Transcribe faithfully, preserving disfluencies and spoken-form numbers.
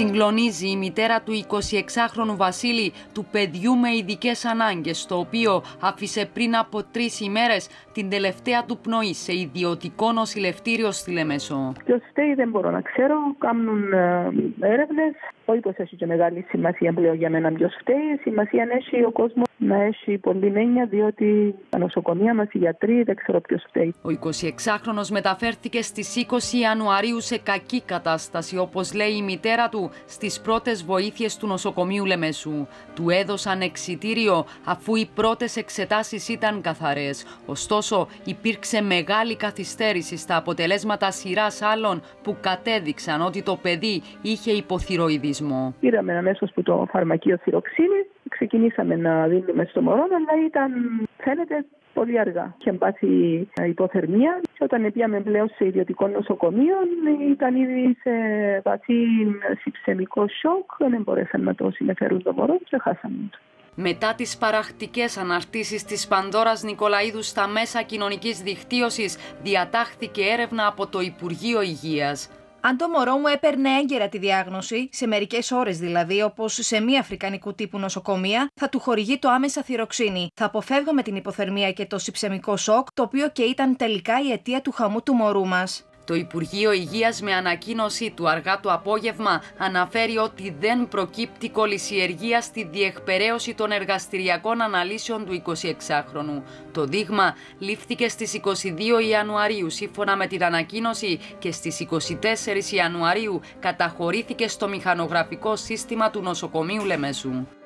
Συγκλονίζει η μητέρα του εικοσιεξάχρονου Βασίλη, του παιδιού με ειδικές ανάγκες, το οποίο άφησε πριν από τρεις ημέρες την τελευταία του πνοή σε ιδιωτικό νοσηλευτήριο στη Λεμεσό. Ποιος φταίει δεν μπορώ να ξέρω, κάνουν έρευνες. Όχι πως έχει και μεγάλη σημασία που λέω για μένα ποιος φταίει, σημασία έχει ο κόσμος να έχει πολλή έννοια, διότι τα νοσοκομεία μας, οι γιατροί, δεν ξέρω ποιος φταίει. Ο εικοσιεξάχρονος μεταφέρθηκε στις είκοσι Ιανουαρίου σε κακή κατάσταση, όπως λέει η μητέρα του, στις πρώτες βοήθειες του νοσοκομείου Λεμεσού. Του έδωσαν εξιτήριο, αφού οι πρώτες εξετάσεις ήταν καθαρές. Ωστόσο, υπήρξε μεγάλη καθυστέρηση στα αποτελέσματα σειράς άλλων που κατέδειξαν ότι το παιδί είχε υποθυροειδισμό. Πήραμε αμέσως που το φαρμακείο θυροξίνης. Ξεκινήσαμε να δίνουμε στο μωρό, αλλά ήταν, φαίνεται, πολύ αργά. Είχε πάθει υποθερμία και όταν πήγαμε πλέον σε ιδιωτικό νοσοκομείο ήταν ήδη σε βαθύ συψεμικό σοκ, δεν μπορέσαν να το συνεφέρουν το μωρό και χάσαμε το. Μετά τις παραχτικές αναρτήσεις της Πανδώρας Νικολαίδου στα μέσα κοινωνικής δικτύωσης, διατάχθηκε έρευνα από το Υπουργείο Υγείας. Αν το μωρό μου έπαιρνε έγκαιρα τη διάγνωση, σε μερικές ώρες δηλαδή, όπως σε μία αφρικανικού τύπου νοσοκομεία, θα του χορηγεί το άμεσα θυροξίνη. Θα αποφεύγαμε την υποθερμία και το συψεμικό σοκ, το οποίο και ήταν τελικά η αιτία του χαμού του μωρού μας. Το Υπουργείο Υγείας με ανακοίνωσή του αργά το απόγευμα αναφέρει ότι δεν προκύπτει κολυσιεργία στη διεκπεραίωση των εργαστηριακών αναλύσεων του εικοσιεξάχρονου. Το δείγμα λήφθηκε στις είκοσι δύο Ιανουαρίου σύμφωνα με την ανακοίνωση και στις είκοσι τέσσερις Ιανουαρίου καταχωρήθηκε στο μηχανογραφικό σύστημα του νοσοκομείου Λεμεσού.